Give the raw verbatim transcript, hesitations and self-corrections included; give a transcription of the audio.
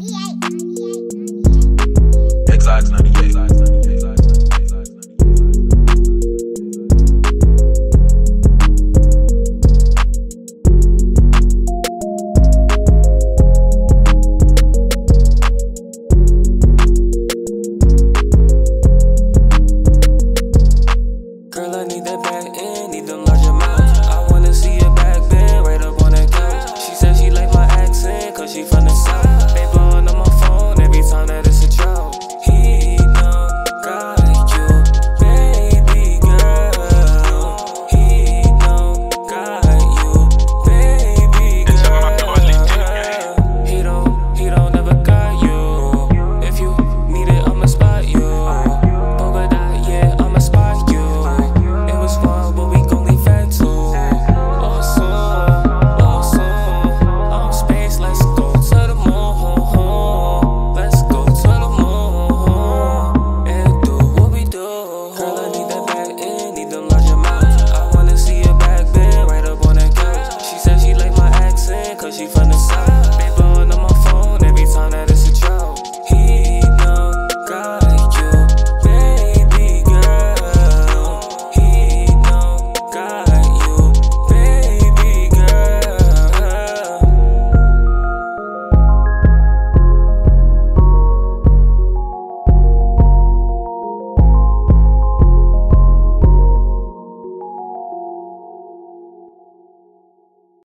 ninety-eight.